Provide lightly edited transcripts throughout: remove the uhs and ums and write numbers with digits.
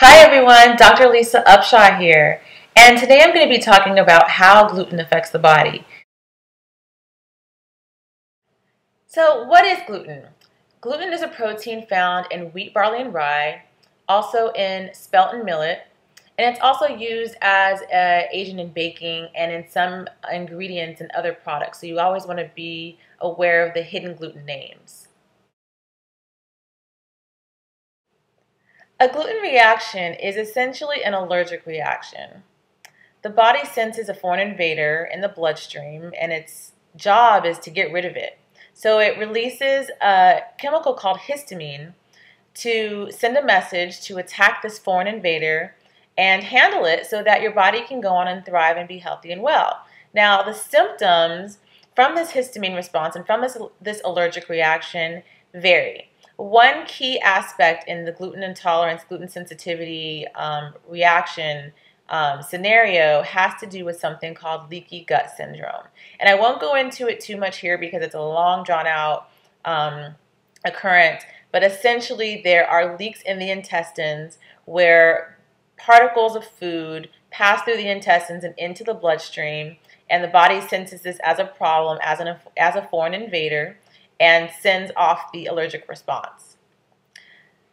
Hi everyone, Dr. Lisa Upshaw here, and today I'm going to be talking about how gluten affects the body. So what is gluten? Gluten is a protein found in wheat, barley, and rye, also in spelt and millet, and it's also used as an agent in baking and in some ingredients and other products, so you always want to be aware of the hidden gluten names. A gluten reaction is essentially an allergic reaction. The body senses a foreign invader in the bloodstream, and its job is to get rid of it. So it releases a chemical called histamine to send a message to attack this foreign invader and handle it so that your body can go on and thrive and be healthy and well. Now, the symptoms from this histamine response and from this allergic reaction vary. One key aspect in the gluten intolerance, gluten sensitivity reaction scenario has to do with something called leaky gut syndrome. And I won't go into it too much here because it's a long, drawn-out occurrence, but essentially there are leaks in the intestines where particles of food pass through the intestines and into the bloodstream, and the body senses this as a problem, as a foreign invader, and sends off the allergic response.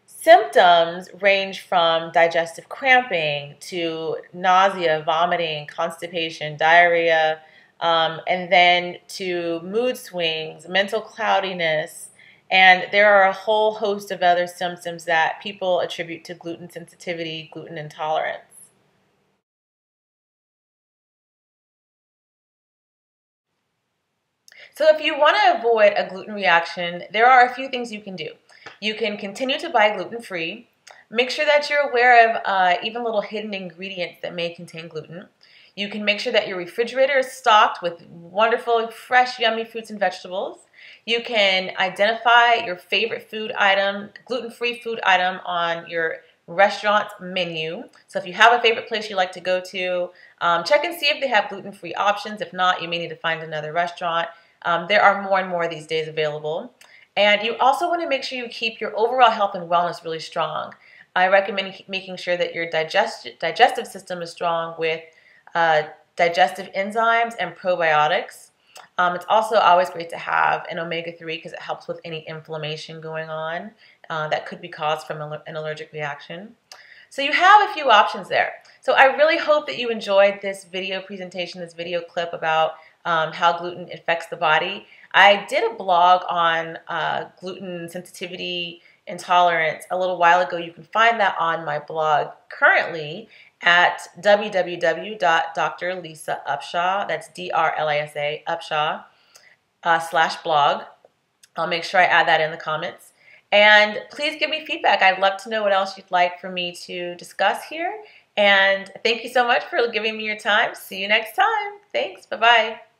Symptoms range from digestive cramping to nausea, vomiting, constipation, diarrhea, and then to mood swings, mental cloudiness, and there are a whole host of other symptoms that people attribute to gluten sensitivity, gluten intolerance. So if you want to avoid a gluten reaction, there are a few things you can do. You can continue to buy gluten-free. Make sure that you're aware of even little hidden ingredients that may contain gluten. You can make sure that your refrigerator is stocked with wonderful, fresh, yummy fruits and vegetables. You can identify your favorite food item, gluten-free food item, on your restaurant menu. So if you have a favorite place you like to go to, check and see if they have gluten-free options. If not, you may need to find another restaurant. There are more and more these days available. And you also want to make sure you keep your overall health and wellness really strong. I recommend making sure that your digestive system is strong with digestive enzymes and probiotics. It's also always great to have an omega-3 because it helps with any inflammation going on that could be caused from an allergic reaction. So you have a few options there. So I really hope that you enjoyed this video presentation, this video clip about how gluten affects the body. I did a blog on gluten sensitivity intolerance a little while ago. You can find that on my blog currently at www.drlisaupshaw, that's D-R-L-I-S-A, Upshaw/blog. I'll make sure I add that in the comments. And please give me feedback. I'd love to know what else you'd like for me to discuss here. And thank you so much for giving me your time. See you next time. Thanks. Bye-bye.